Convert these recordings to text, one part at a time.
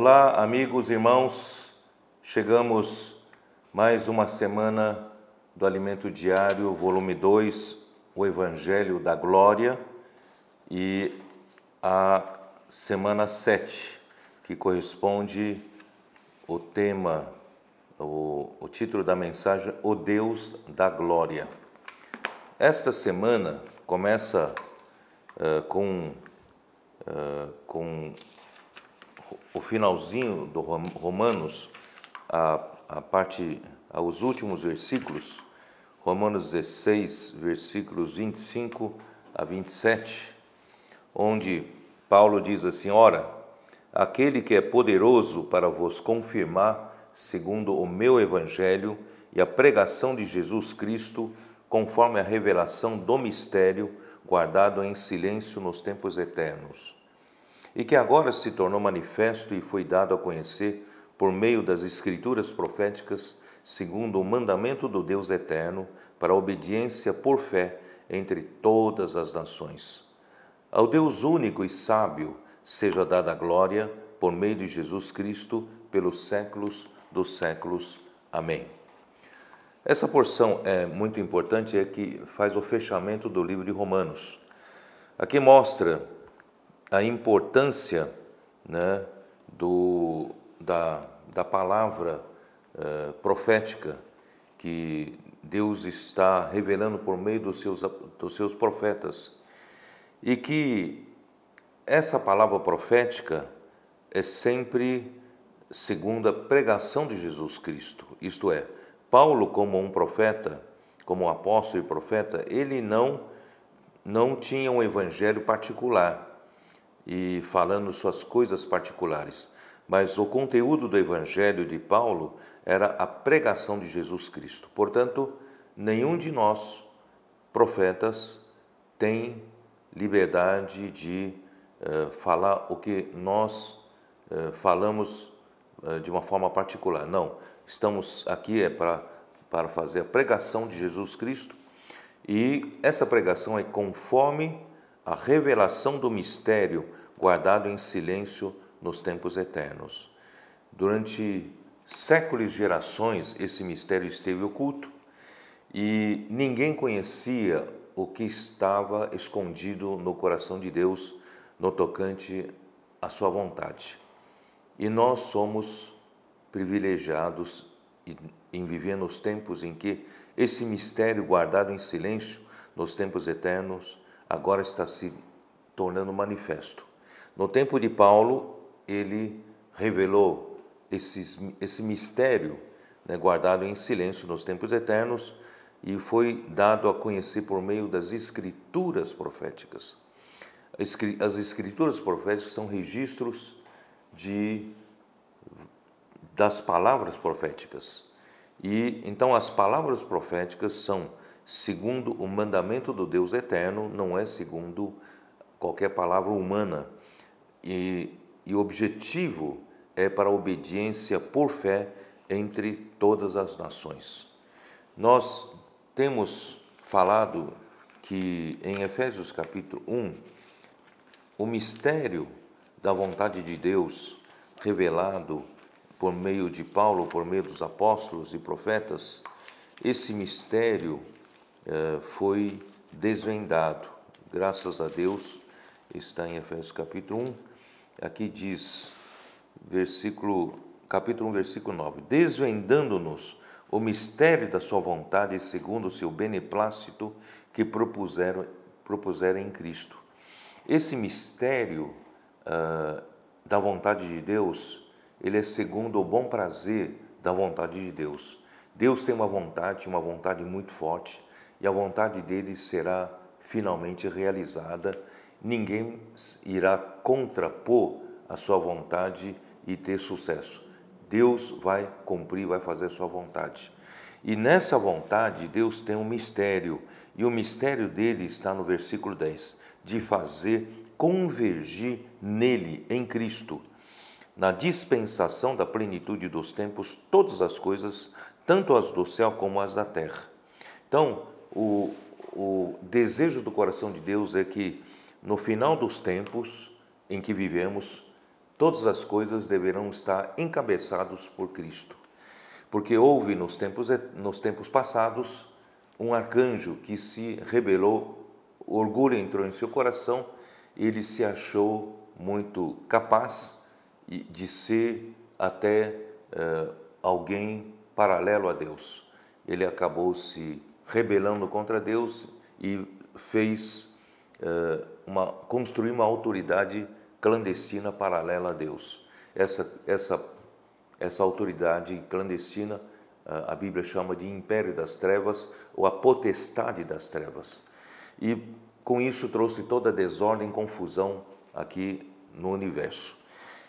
Olá, amigos e irmãos, chegamos mais uma semana do Alimento Diário, volume 2, O Evangelho da Glória, e a semana 7, que corresponde ao tema, o título da mensagem, O Deus da Glória. Esta semana começa com o finalzinho do Romanos, aos últimos versículos, Romanos 16, versículos 25 a 27, onde Paulo diz assim: ora, aquele que é poderoso para vos confirmar, segundo o meu evangelho e a pregação de Jesus Cristo, conforme a revelação do mistério, guardado em silêncio nos tempos eternos, e que agora se tornou manifesto e foi dado a conhecer por meio das escrituras proféticas, segundo o mandamento do Deus eterno, para a obediência por fé entre todas as nações. Ao Deus único e sábio seja dada a glória por meio de Jesus Cristo pelos séculos dos séculos. Amém. Essa porção é muito importante, é que faz o fechamento do livro de Romanos. Aqui mostra a importância, né, da palavra profética que Deus está revelando por meio dos seus profetas, e que essa palavra profética é sempre segundo a pregação de Jesus Cristo. Isto é, Paulo, como um profeta, como um apóstolo e profeta, ele não tinha um evangelho particular e falando suas coisas particulares, mas o conteúdo do evangelho de Paulo era a pregação de Jesus Cristo. Portanto, nenhum de nós, profetas, tem liberdade de falar o que nós falamos de uma forma particular. Não, estamos aqui para fazer a pregação de Jesus Cristo, e essa pregação é conforme a revelação do mistério guardado em silêncio nos tempos eternos. Durante séculos e gerações, esse mistério esteve oculto e ninguém conhecia o que estava escondido no coração de Deus no tocante à sua vontade. E nós somos privilegiados em viver nos tempos em que esse mistério guardado em silêncio nos tempos eternos agora está se tornando manifesto. No tempo de Paulo, ele revelou esse mistério, né, guardado em silêncio nos tempos eternos, e foi dado a conhecer por meio das escrituras proféticas. As escrituras proféticas são registros das palavras proféticas. E então as palavras proféticas são segundo o mandamento do Deus eterno, não é segundo qualquer palavra humana. E o objetivo é para a obediência por fé entre todas as nações. Nós temos falado que em Efésios capítulo 1, o mistério da vontade de Deus revelado por meio de Paulo, por meio dos apóstolos e profetas, esse mistério foi desvendado, graças a Deus. Está em Efésios capítulo 1, aqui diz, capítulo 1, versículo 9, desvendando-nos o mistério da sua vontade, segundo o seu beneplácito que propuseram em Cristo. Esse mistério da vontade de Deus, ele é segundo o bom prazer da vontade de Deus. Deus tem uma vontade muito forte, e a vontade dele será finalmente realizada. Ninguém irá contrapor a sua vontade e ter sucesso. Deus vai cumprir, vai fazer a sua vontade. E nessa vontade, Deus tem um mistério, e o mistério dele está no versículo 10, de fazer convergir nele, em Cristo, na dispensação da plenitude dos tempos, todas as coisas, tanto as do céu como as da terra. Então, o desejo do coração de Deus é que no final dos tempos em que vivemos, Todas as coisas deverão estar encabeçados por Cristo. Porque houve nos tempos passados um arcanjo que se rebelou, orgulho entrou em seu coração, ele se achou muito capaz de ser até alguém paralelo a Deus. Ele acabou se rebelando contra Deus e fez construir uma autoridade clandestina paralela a Deus. Essa autoridade clandestina, a Bíblia chama de império das trevas ou a potestade das trevas. E com isso trouxe toda a desordem e confusão aqui no universo.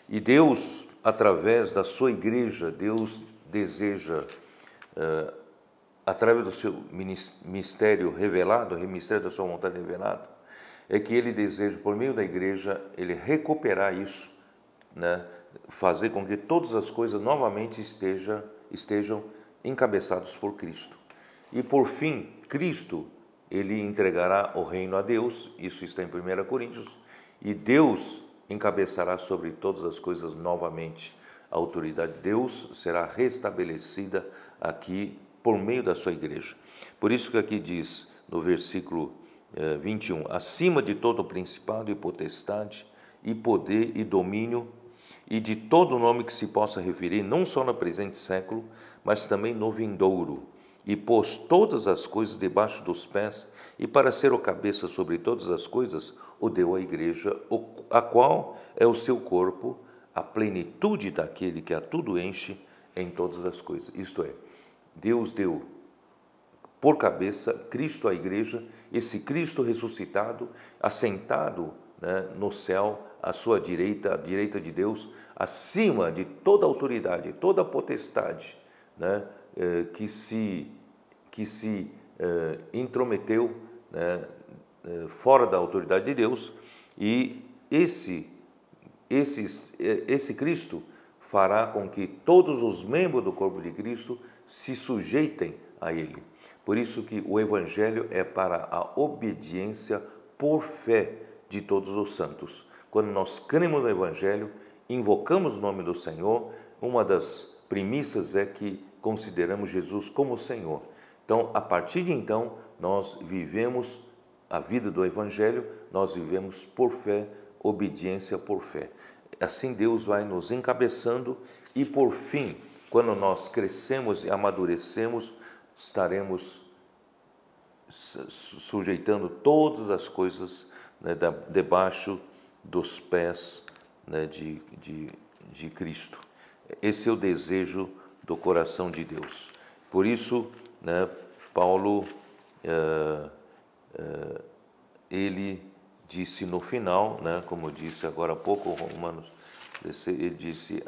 E Deus, através da sua igreja, Deus deseja, através do seu mistério revelado, o mistério da sua vontade revelada, é que ele deseja, por meio da igreja, ele recuperar isso, né? Fazer com que todas as coisas novamente estejam encabeçadas por Cristo. E por fim, Cristo, ele entregará o reino a Deus, isso está em 1 Coríntios, e Deus encabeçará sobre todas as coisas novamente. A autoridade de Deus será restabelecida aqui por meio da sua igreja. Por isso que aqui diz no versículo 21, acima de todo principado e potestade e poder e domínio e de todo nome que se possa referir, não só no presente século, mas também no vindouro, e pôs todas as coisas debaixo dos pés, e para ser o cabeça sobre todas as coisas, o deu à igreja, a qual é o seu corpo, a plenitude daquele que a tudo enche em todas as coisas. Isto é, Deus deu por cabeça Cristo à igreja, esse Cristo ressuscitado, assentado, né, no céu, à sua direita, à direita de Deus, acima de toda autoridade, toda potestade, né, que se intrometeu, né, fora da autoridade de Deus, e esse Cristo fará com que todos os membros do corpo de Cristo se sujeitem a ele. Por isso que o Evangelho é para a obediência por fé de todos os santos. Quando nós cremos no Evangelho, invocamos o nome do Senhor, uma das premissas é que consideramos Jesus como Senhor. Então, a partir de então, nós vivemos a vida do Evangelho, nós vivemos por fé, obediência por fé. Assim Deus vai nos encabeçando e, por fim, quando nós crescemos e amadurecemos, estaremos sujeitando todas as coisas, né, debaixo dos pés, né, de Cristo. Esse é o desejo do coração de Deus. Por isso, né, Paulo, ele disse no final, né, como disse agora há pouco, Romanos, ele disse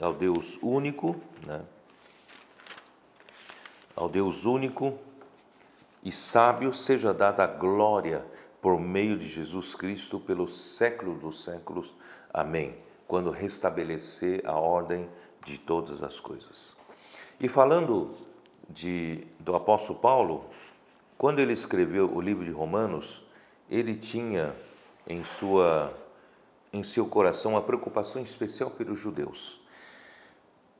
ao Deus único, né, ao Deus único e sábio seja dada a glória por meio de Jesus Cristo pelo século dos séculos. Amém. Quando restabelecer a ordem de todas as coisas. E falando do apóstolo Paulo, quando ele escreveu o livro de Romanos, ele tinha em seu coração a preocupação especial pelos judeus.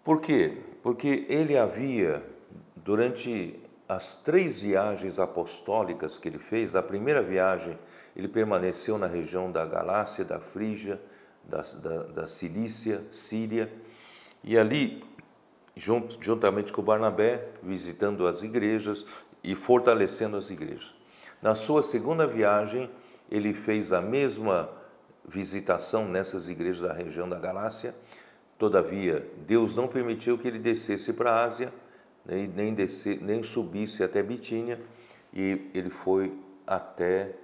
Por quê? Porque ele havia, durante as 3 viagens apostólicas que ele fez, a primeira viagem ele permaneceu na região da Galácia, da Frígia, da Cilícia, Síria, e ali, juntamente com Barnabé, visitando as igrejas e fortalecendo as igrejas. Na sua segunda viagem, ele fez a mesma visitação nessas igrejas da região da Galácia. Todavia, Deus não permitiu que ele descesse para a Ásia, nem subisse até Bitínia, e ele foi até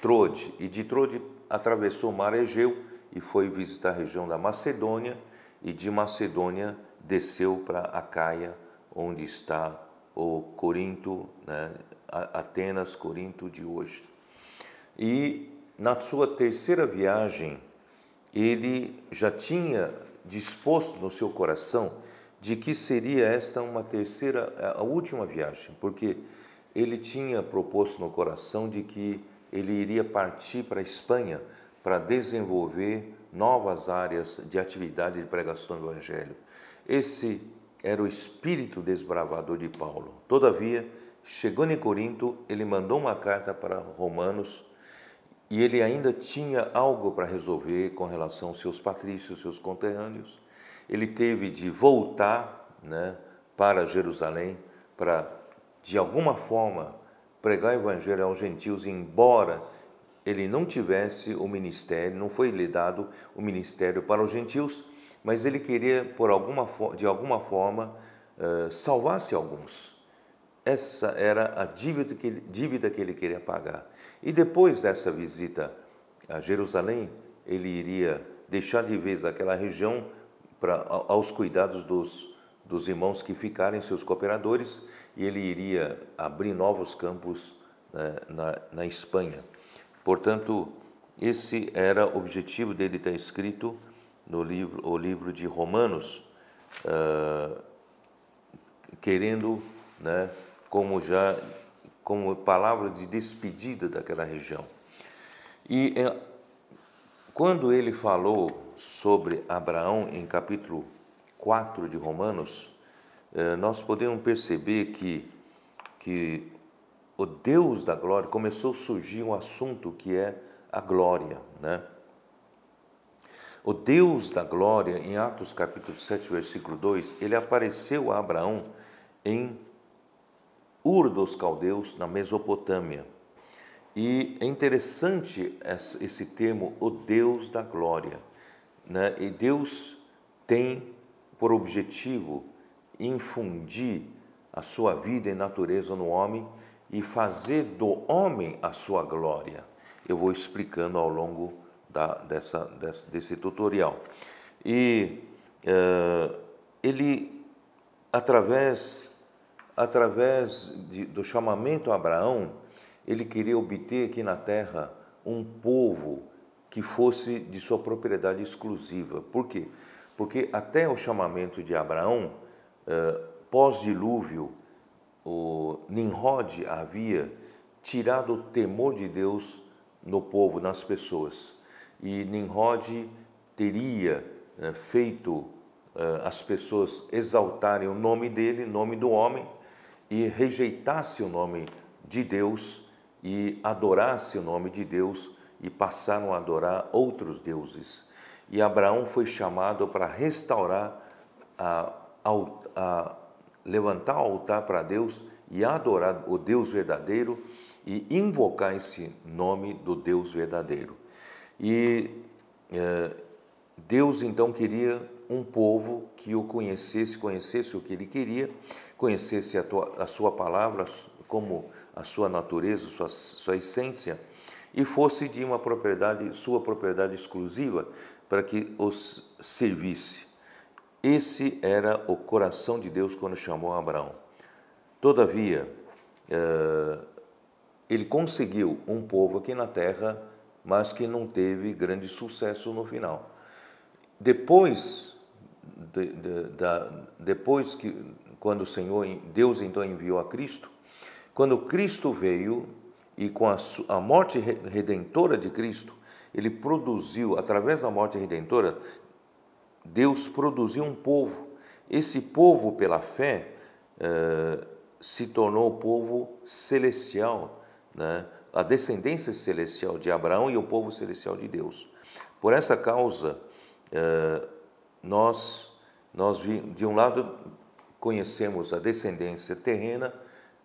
Troade. E de Troade atravessou o mar Egeu e foi visitar a região da Macedônia, e de Macedônia desceu para Acaia, onde está o Corinto, né? Atenas, Corinto de hoje. E na sua terceira viagem, ele já tinha disposto no seu coração de que seria esta a última viagem, porque ele tinha proposto no coração de que ele iria partir para a Espanha para desenvolver novas áreas de atividade de pregação do Evangelho. Esse era o espírito desbravador de Paulo. Todavia, chegando em Corinto, ele mandou uma carta para Romanos e ele ainda tinha algo para resolver com relação aos seus patrícios, seus conterrâneos. Ele teve de voltar, né, para Jerusalém para, de alguma forma, pregar o Evangelho aos gentios, embora ele não tivesse o ministério, não foi lhe dado o ministério para os gentios, mas ele queria, de alguma forma, salvar-se alguns. Essa era a dívida que ele queria pagar. E depois dessa visita a Jerusalém, ele iria deixar de vez aquela região aos cuidados dos irmãos que ficarem, seus cooperadores, e ele iria abrir novos campos, né, na Espanha. Portanto, esse era o objetivo dele estar escrito no livro de Romanos, querendo, né, como palavra de despedida daquela região. E quando ele falou sobre Abraão em capítulo 4 de Romanos, nós podemos perceber que o Deus da glória começou a surgir um assunto que é a glória, né? O Deus da glória, em Atos capítulo 7, versículo 2, ele apareceu a Abraão em Ur dos caldeus, na Mesopotâmia. E é interessante esse termo, o Deus da glória, né? E Deus tem por objetivo infundir a sua vida e natureza no homem e fazer do homem a sua glória. Eu vou explicando ao longo desse tutorial. E ele, através do chamamento a Abraão, ele queria obter aqui na terra um povo que fosse de sua propriedade exclusiva. Por quê? Porque até o chamamento de Abraão, pós-dilúvio, o Nimrod havia tirado o temor de Deus no povo, nas pessoas. E Nimrod teria feito as pessoas exaltarem o nome dele, o nome do homem, e rejeitasse o nome de Deus e adorasse o nome de Deus e passaram a adorar outros deuses. E Abraão foi chamado para restaurar, levantar o altar para Deus e adorar o Deus verdadeiro e invocar esse nome do Deus verdadeiro. E Deus então queria um povo que o conhecesse, conhecesse o que ele queria, conhecesse a sua palavra como a sua natureza, sua essência, e fosse de uma propriedade, sua propriedade exclusiva, para que os servisse. Esse era o coração de Deus quando chamou Abraão. Todavia, ele conseguiu um povo aqui na terra, mas que não teve grande sucesso no final. Depois, quando o Senhor, Deus então enviou a Cristo, quando Cristo veio e com a morte redentora de Cristo, ele produziu, através da morte redentora, Deus produziu um povo. Esse povo, pela fé, se tornou o povo celestial, né? A descendência celestial de Abraão e o povo celestial de Deus. Por essa causa, nós de um lado conhecemos a descendência terrena,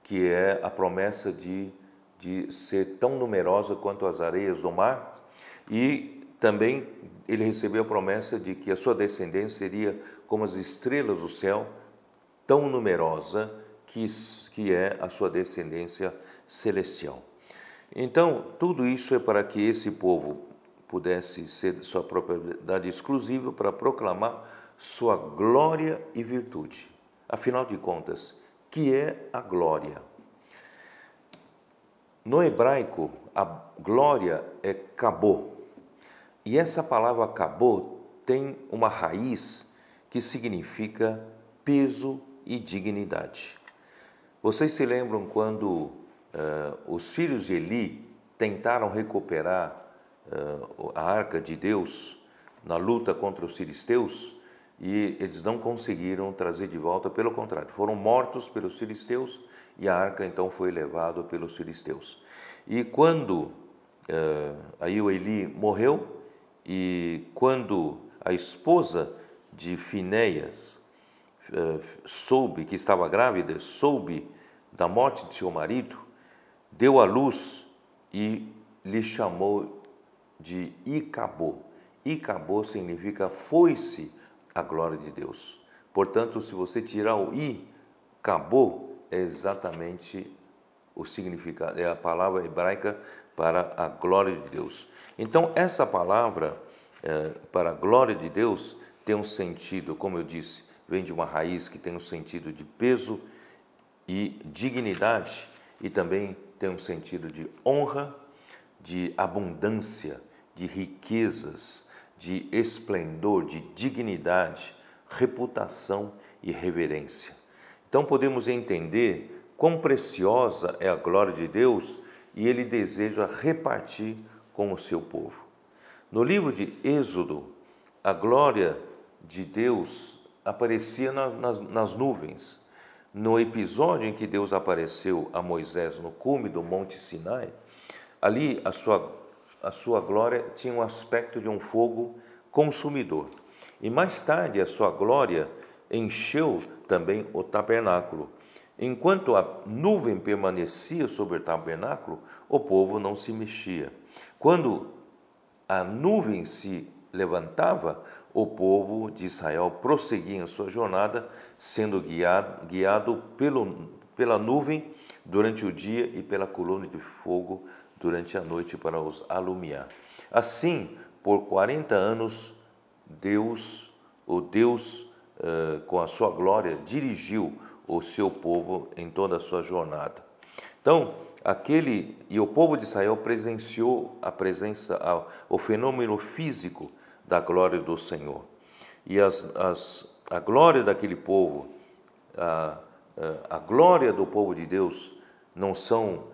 que é a promessa de ser tão numerosa quanto as areias do mar, e também ele recebeu a promessa de que a sua descendência seria como as estrelas do céu, tão numerosa que é a sua descendência celestial. Então, tudo isso é para que esse povo pudesse ser sua propriedade exclusiva para proclamar sua glória e virtude. Afinal de contas, que é a glória? No hebraico, a glória é kabod. E essa palavra kabod tem uma raiz que significa peso e dignidade. Vocês se lembram quando os filhos de Eli tentaram recuperar a arca de Deus, na luta contra os filisteus e eles não conseguiram trazer de volta, pelo contrário, foram mortos pelos filisteus e a arca então foi levada pelos filisteus. E quando aí o Eli morreu e quando a esposa de Finéias soube que estava grávida, soube da morte de seu marido, deu à luz e lhe chamou de Icabô. Icabô significa foi-se a glória de Deus. Portanto, se você tirar o I, Icabô é exatamente o significado, é a palavra hebraica para a glória de Deus. Então, essa palavra para a glória de Deus tem um sentido, como eu disse, vem de uma raiz que tem um sentido de peso e dignidade e também tem um sentido de honra, de abundância, de riquezas, de esplendor, de dignidade, reputação e reverência. Então podemos entender quão preciosa é a glória de Deus e Ele deseja repartir com o seu povo. No livro de Êxodo, a glória de Deus aparecia nas nuvens. No episódio em que Deus apareceu a Moisés no cume do Monte Sinai, ali a sua glória tinha um aspecto de um fogo consumidor. E mais tarde a sua glória encheu também o tabernáculo. Enquanto a nuvem permanecia sobre o tabernáculo, o povo não se mexia. Quando a nuvem se levantava, o povo de Israel prosseguia em sua jornada, sendo guiado pela nuvem durante o dia e pela coluna de fogo durante a noite para os alumiar. Assim, por 40 anos, Deus, com a sua glória, dirigiu o seu povo em toda a sua jornada. Então, o povo de Israel presenciou o fenômeno físico da glória do Senhor. E a glória daquele povo, a glória do povo de Deus, não são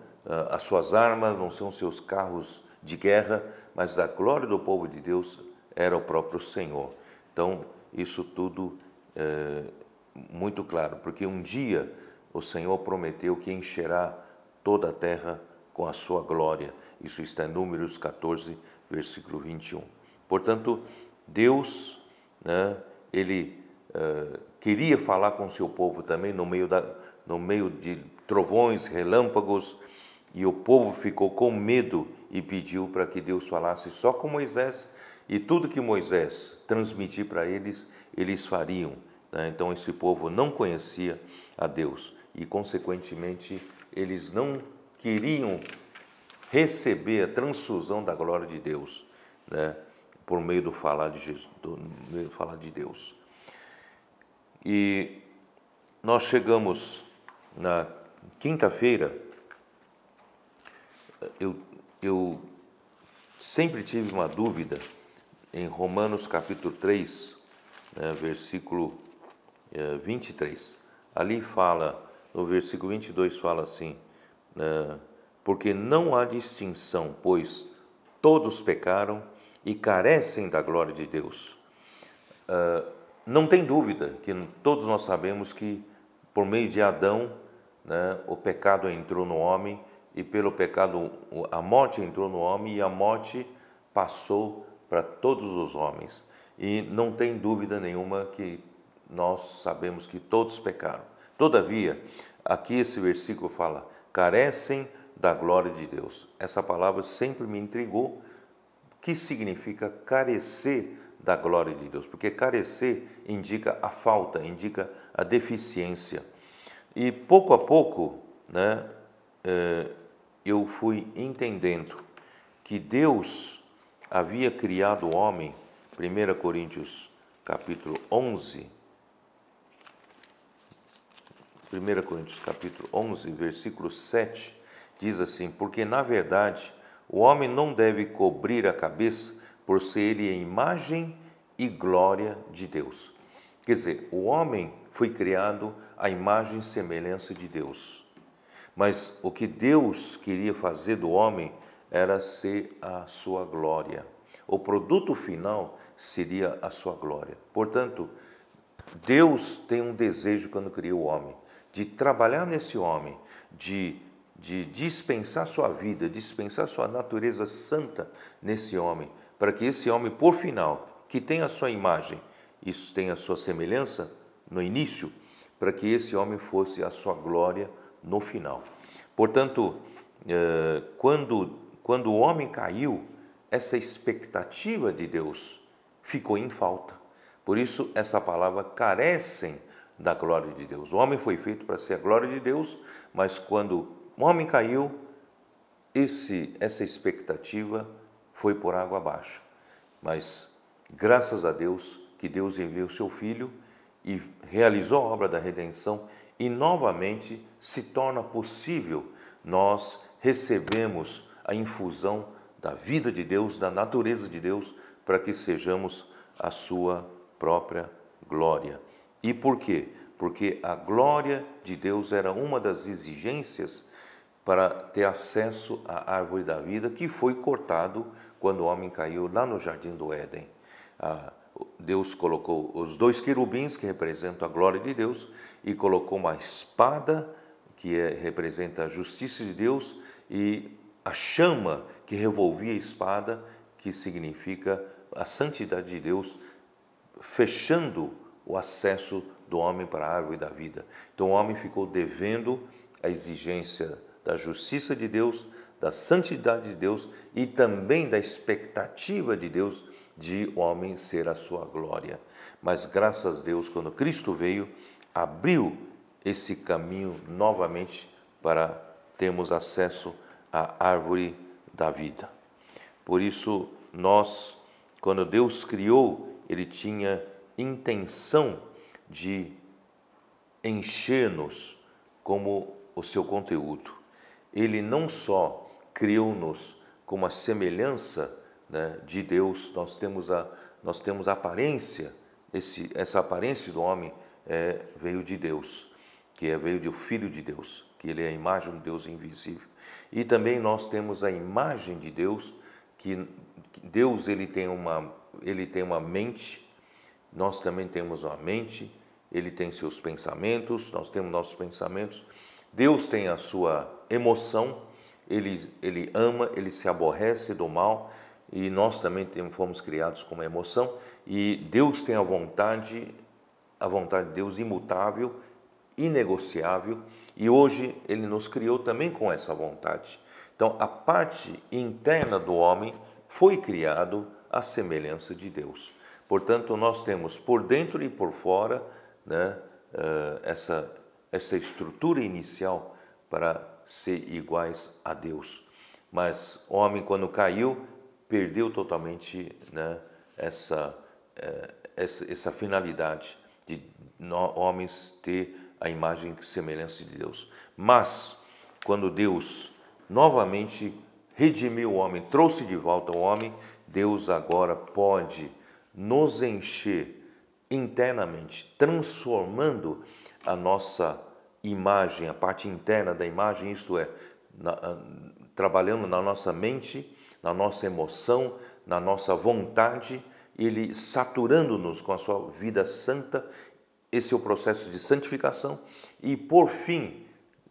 as suas armas, não são seus carros de guerra, mas a glória do povo de Deus era o próprio Senhor. Então, isso tudo é muito claro, porque um dia o Senhor prometeu que encherá toda a terra com a sua glória. Isso está em Números 14, versículo 21. Portanto, Deus, Ele queria falar com o seu povo também no meio de trovões, relâmpagos, e o povo ficou com medo e pediu para que Deus falasse só com Moisés, e tudo que Moisés transmitir para eles, eles fariam. Então, esse povo não conhecia a Deus e, consequentemente, eles não queriam receber a transfusão da glória de Deus, por meio do falar de Jesus, Deus. E nós chegamos na quinta-feira. Eu sempre tive uma dúvida em Romanos capítulo 3, versículo 23. Ali fala, no versículo 22 fala assim, porque não há distinção, pois todos pecaram e carecem da glória de Deus. Não tem dúvida que todos nós sabemos que por meio de Adão, o pecado entrou no homem e pelo pecado a morte entrou no homem e a morte passou para todos os homens. E não tem dúvida nenhuma que nós sabemos que todos pecaram. Todavia, aqui esse versículo fala, carecem da glória de Deus. Essa palavra sempre me intrigou, que significa carecer da glória de Deus, porque carecer indica a falta, indica a deficiência. E pouco a pouco, eu fui entendendo que Deus havia criado o homem, 1 Coríntios capítulo 11, 1 Coríntios capítulo 11, versículo 7, diz assim, porque na verdade o homem não deve cobrir a cabeça por ser ele a imagem e glória de Deus. Quer dizer, o homem foi criado à imagem e semelhança de Deus. Mas o que Deus queria fazer do homem era ser a sua glória. O produto final seria a sua glória. Portanto, Deus tem um desejo quando criou o homem, de trabalhar nesse homem, de dispensar sua vida, dispensar sua natureza santa nesse homem, para que esse homem, por final, que tem a sua imagem, isso tem a sua semelhança no início, para que esse homem fosse a sua glória no final. Portanto, quando o homem caiu, essa expectativa de Deus ficou em falta. Por isso, essa palavra carecem da glória de Deus. O homem foi feito para ser a glória de Deus, mas quando o homem caiu, essa expectativa foi por água abaixo. Mas graças a Deus que Deus enviou o seu Filho e realizou a obra da redenção e novamente se torna possível. Nós recebemos a infusão da vida de Deus, da natureza de Deus, para que sejamos a sua própria glória. E por quê? Porque a glória de Deus era uma das exigências para ter acesso à árvore da vida, que foi cortado quando o homem caiu lá no Jardim do Éden. Deus colocou os dois querubins, que representam a glória de Deus, e colocou uma espada, que representa a justiça de Deus, e a chama que revolvia a espada, que significa a santidade de Deus, fechando o acesso do homem para a árvore da vida. Então o homem ficou devendo a exigência da justiça de Deus, da santidade de Deus e também da expectativa de Deus de o homem ser a sua glória. Mas graças a Deus, quando Cristo veio, abriu esse caminho novamente para termos acesso à árvore da vida. Por isso, nós, quando Deus criou, Ele tinha intenção de encher-nos como o seu conteúdo. Ele não só criou-nos com uma semelhança, né, de Deus, nós temos a aparência, essa aparência do homem veio de Deus, veio do Filho de Deus, que ele é a imagem de Deus invisível. E também nós temos a imagem de Deus, que Deus ele tem uma mente, nós também temos uma mente, ele tem seus pensamentos, nós temos nossos pensamentos, Deus tem a sua emoção, ele ama, ele se aborrece do mal, e nós também fomos criados com uma emoção, e Deus tem a vontade de Deus imutável, inegociável, e hoje Ele nos criou também com essa vontade. Então, a parte interna do homem foi criado à semelhança de Deus. Portanto, nós temos por dentro e por fora, né, essa estrutura inicial para ser iguais a Deus. Mas o homem, quando caiu, perdeu totalmente, né, essa finalidade de homens ter a imagem e semelhança de Deus. Mas, quando Deus novamente redimiu o homem, trouxe de volta o homem, Deus agora pode nos encher internamente, transformando a nossa imagem, a parte interna da imagem, isto é, trabalhando na nossa mente, na nossa emoção, na nossa vontade, Ele saturando-nos com a sua vida santa. Esse é o processo de santificação e, por fim,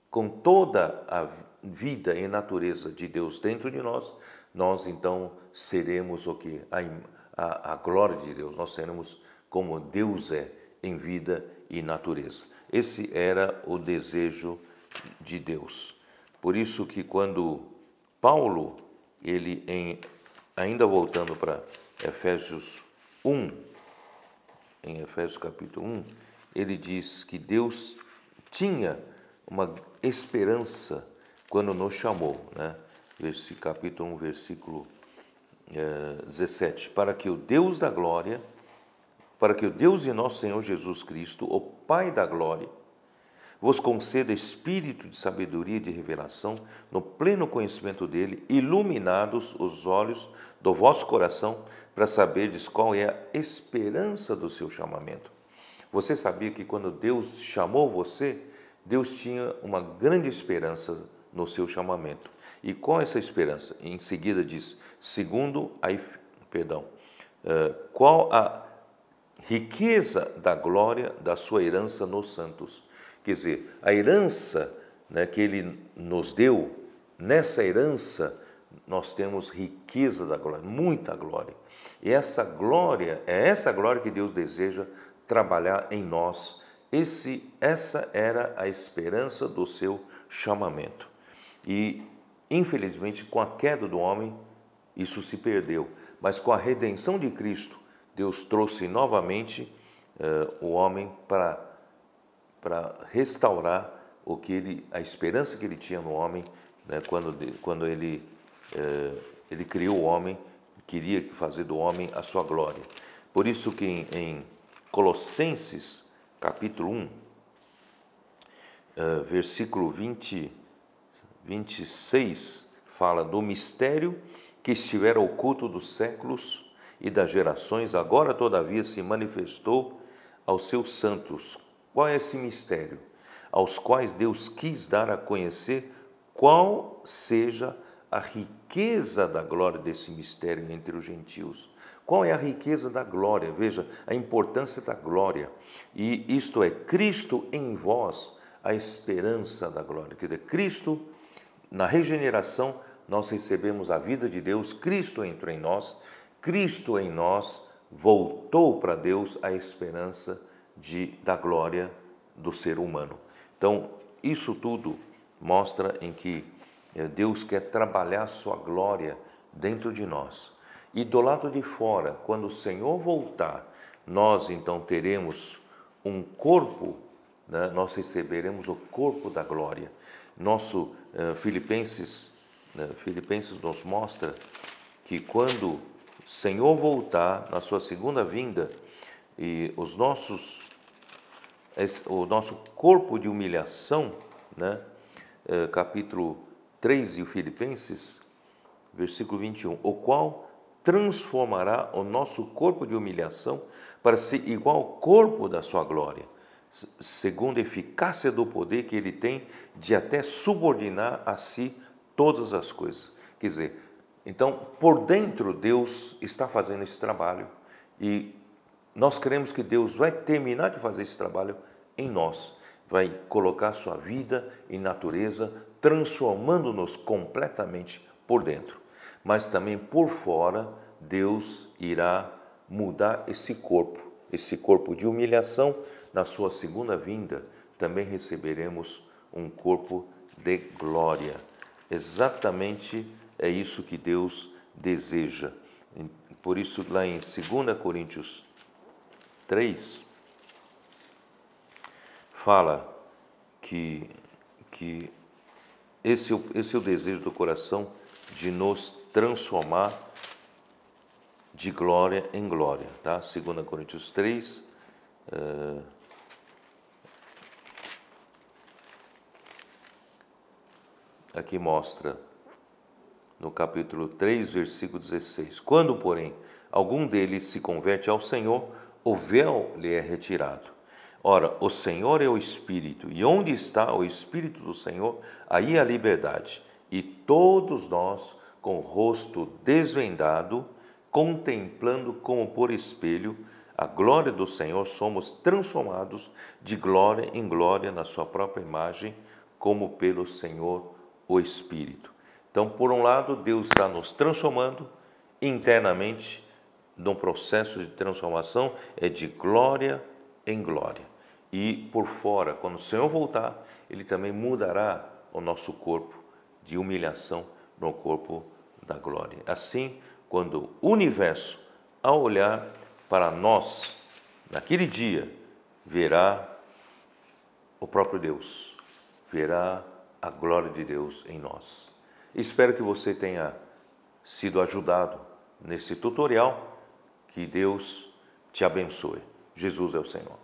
com toda a vida e natureza de Deus dentro de nós, nós então seremos o quê? A glória de Deus, nós seremos como Deus é em vida e natureza. Esse era o desejo de Deus. Por isso que quando Paulo, ainda voltando para Efésios 1, em Efésios capítulo 1, ele diz que Deus tinha uma esperança quando nos chamou, né? Capítulo 1, versículo 17. Para que o Deus de nosso Senhor Jesus Cristo, o Pai da glória, vos conceda espírito de sabedoria e de revelação no pleno conhecimento dele, iluminados os olhos do vosso coração, para saberdes qual é a esperança do seu chamamento. Você sabia que quando Deus chamou você, Deus tinha uma grande esperança no seu chamamento. E qual é essa esperança? Em seguida diz, segundo a perdão, qual a riqueza da glória da sua herança nos santos. Quer dizer, a herança, né, que ele nos deu, nessa herança nós temos riqueza da glória, muita glória. E essa glória, é essa glória que Deus deseja trabalhar em nós. Essa era a esperança do seu chamamento. E, infelizmente, com a queda do homem, isso se perdeu. Mas com a redenção de Cristo, Deus trouxe novamente o homem para restaurar o que ele, a esperança que ele tinha no homem, né, quando ele criou o homem, queria fazer do homem a sua glória. Por isso que em Colossenses, capítulo 1, versículo 26, fala do mistério que estivera oculto dos séculos e das gerações, agora todavia se manifestou aos seus santos. Qual é esse mistério? Aos quais Deus quis dar a conhecer qual seja a riqueza da glória desse mistério entre os gentios. Qual é a riqueza da glória? Veja, a importância da glória. E isto é, Cristo em vós, a esperança da glória. Quer dizer, Cristo, na regeneração, nós recebemos a vida de Deus, Cristo entrou em nós, Cristo em nós voltou para Deus a esperança da glória do ser humano. Então, isso tudo mostra em que Deus quer trabalhar sua glória dentro de nós. E do lado de fora, quando o Senhor voltar, nós então teremos um corpo, né? Nós receberemos o corpo da glória. Nosso Filipenses nos mostra que quando o Senhor voltar, na sua segunda vinda, e o nosso corpo de humilhação, né? Capítulo 3 de Filipenses, versículo 21, o qual transformará o nosso corpo de humilhação para ser igual ao corpo da sua glória, segundo a eficácia do poder que ele tem de até subordinar a si todas as coisas. Quer dizer, então, por dentro Deus está fazendo esse trabalho e nós cremos que Deus vai terminar de fazer esse trabalho em nós, vai colocar sua vida e natureza, transformando-nos completamente por dentro. Mas também por fora, Deus irá mudar esse corpo de humilhação. Na sua segunda vinda, também receberemos um corpo de glória. Exatamente é isso que Deus deseja. Por isso, lá em 2 Coríntios 3, fala que esse é o desejo do coração de nos transformar de glória em glória, tá? 2 Coríntios 3, aqui mostra, no capítulo 3, versículo 16, quando, porém, algum deles se converte ao Senhor, o véu lhe é retirado. Ora, o Senhor é o Espírito, e onde está o Espírito do Senhor, aí a liberdade. E todos nós, com o rosto desvendado, contemplando como por espelho a glória do Senhor, somos transformados de glória em glória na sua própria imagem, como pelo Senhor o Espírito. Então, por um lado, Deus está nos transformando internamente, num processo de transformação é de glória em glória. E por fora, quando o Senhor voltar, Ele também mudará o nosso corpo de humilhação no corpo da glória. Assim, quando o universo, ao olhar para nós, naquele dia, verá o próprio Deus, verá a glória de Deus em nós. Espero que você tenha sido ajudado nesse tutorial. Que Deus te abençoe. Jesus é o Senhor.